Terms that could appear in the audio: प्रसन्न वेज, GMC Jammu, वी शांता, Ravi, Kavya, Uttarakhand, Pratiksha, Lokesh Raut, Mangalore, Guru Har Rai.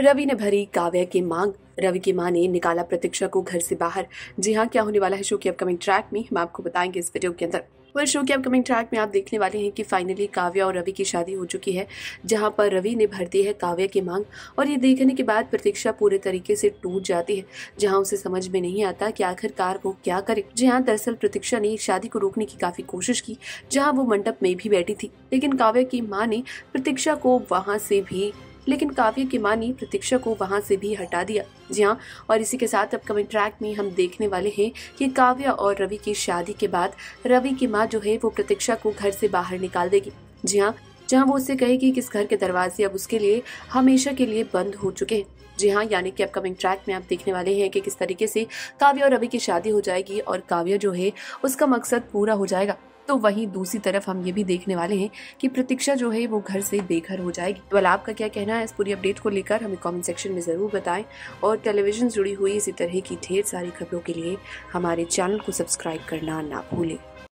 रवि ने भरी काव्य की मांग। रवि की मां ने निकाला प्रतीक्षा को घर से बाहर। जी हाँ, क्या होने वाला है शो के अपकमिंग ट्रैक में, हम आपको बताएंगे इस वीडियो के अंदर। वह शो के अपकमिंग ट्रैक में आप देखने वाले हैं कि फाइनली काव्या और रवि की शादी हो चुकी है, जहां पर रवि ने भर दी है काव्या की मांग। और ये देखने के बाद प्रतीक्षा पूरे तरीके से टूट जाती है, जहां उसे समझ में नहीं आता कि आखिरकार वो क्या करे। जी हाँ, दरअसल प्रतीक्षा ने शादी को रोकने की काफी कोशिश की, जहाँ वो मंडप में भी बैठी थी, लेकिन काव्या की माँ ने प्रतीक्षा को वहाँ से भी काव्या की मां ने प्रतीक्षा को वहां से भी हटा दिया। जी हाँ, और इसी के साथ अपकमिंग ट्रैक में हम देखने वाले हैं कि काव्या और रवि की शादी के बाद रवि की मां जो है वो प्रतीक्षा को घर से बाहर निकाल देगी। जी हाँ, जहाँ वो उससे कहेगी कि इस घर के दरवाजे अब उसके लिए हमेशा के लिए बंद हो चुके हैं। जी हाँ, यानी कि अपकमिंग ट्रैक में आप देखने वाले हैं कि किस तरीके से काव्या और रवि की शादी हो जाएगी और काव्या जो है उसका मकसद पूरा हो जाएगा। तो वहीं दूसरी तरफ हम ये भी देखने वाले हैं कि प्रतीक्षा जो है वो घर से बेघर हो जाएगी। तो आपका क्या कहना है इस पूरी अपडेट को लेकर, हमें कमेंट सेक्शन में ज़रूर बताएं। और टेलीविजन जुड़ी हुई इसी तरह की ढेर सारी खबरों के लिए हमारे चैनल को सब्सक्राइब करना ना भूलें।